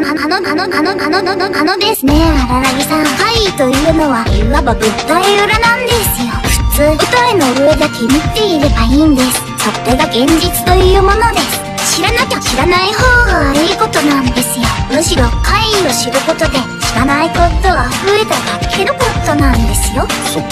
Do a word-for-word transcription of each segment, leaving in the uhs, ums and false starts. あの、あの、あの、あの、あの、あのですね。荒波さん、愛というのは、いわば物体裏なんですよ。普通、舞台の上だけ見ていればいいんです。それが現実というものです。知らなきゃ知らない方が悪いことなんですよ。むしろ、愛を知ることで、知らないことが増えただけのことなんですよ。そっ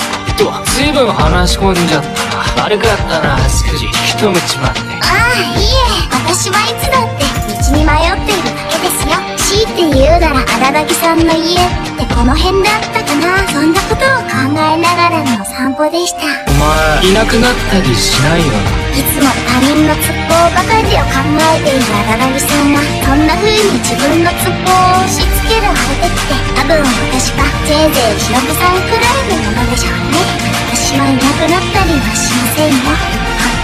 か、ずいぶん話し込んじゃった。悪かったな、スクジ。一目ちまって。ああ、いいえ。私はいつだって道に迷っているだけですよ。強いて言うなら、荒木さんの家ってこの辺だったかな。そんなことを考えながらの散歩でした。お前、いなくなったりしないよな。いつも他人のツッコばかりを考えている荒木さんが、そんな風に自分のツッコを押し付ける相手って、多分私か、せいぜいひろみさんくらいのものでしょうね。私はいなくなったりはしませんよ。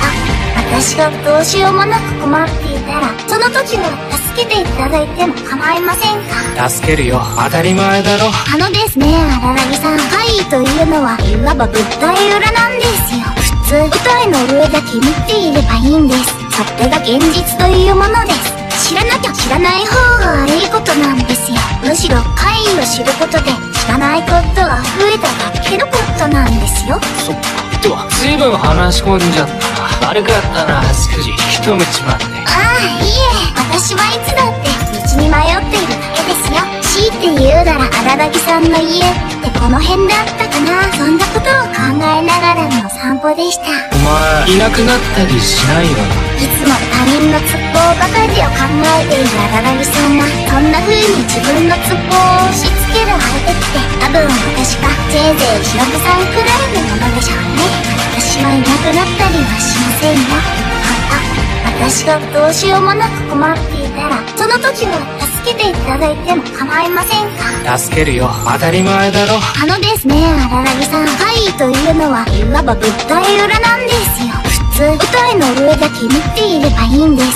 ああ、私がどうしようもなく困っていたら、その時は助けていただいても構いませんか。助けるよ、当たり前だろ。あのですね、荒木さん、愛というのは、いわば物体裏なんですよ。普通、舞台の上だけ見ていればいいんです。それが現実というものです。知らなきゃ知らない方が悪いことなんですよ。むしろ、愛を知ることで、知らないことが増えただけのことなんですよ。そっか、ずいぶん話し込んじゃったな。悪かったな、スクジ。一目ちまって。ああ、いいえ。私はいつだって道に迷っているだけですよ。強いて言うなら、荒木さんの家ってこの辺だったかな。そんなことを考えながらの散歩でした。お前、いなくなったりしないよな。いつも他人のツッコばかりを考えている荒木さんが、そんな風に自分のツッコを押し付ける相手って、多分私か、せいぜいひろみさんくらいのものでしょうね。私はいなくなったりはしませんよ。ああ、私がどうしようもなく困っていたら、その時は助けていただいても構いませんか。助けるよ、当たり前だろ。あのですね、荒木さん、愛というのは、いわば物体裏なんですよ。普通、舞台の上だけ見ていればいいんです。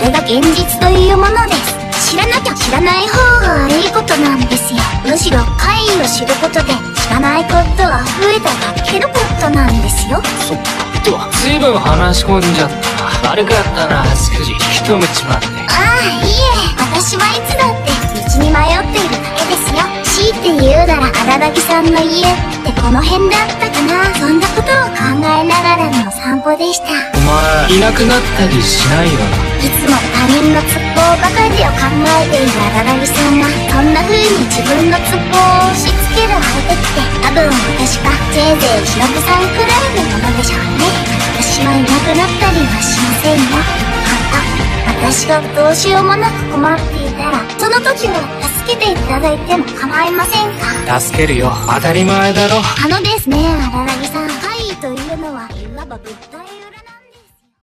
それが現実というものです。知らなきゃ知らない方が悪いことなんですよ。むしろ愛を知ることで、知らないことが増えただけのことなんですよ。そっか、ずいぶん話し込んじゃったな。悪かったな、スクジ。一目ちまって。ああ、いいえ。私はいつだって道に迷っているだけですよ。強いて言うなら、荒木さんの家ってこの辺だったかな。そんなことを考えながらの散歩でした。お前、いなくなったりしないよな。いつも他人のツッコばかりを考えている荒木さんが、そんな風に自分のツッコを押し付ける相手って、多分私か、せいぜいひろみさんくらいのものでしょうね。私はいなくなったりはしませんよ。ああ、私がどうしようもなく困っていたら、その時は助けていただいても構いませんか。助けるよ、当たり前だろ。あのですね、荒木さん、愛というのは、いわば物体。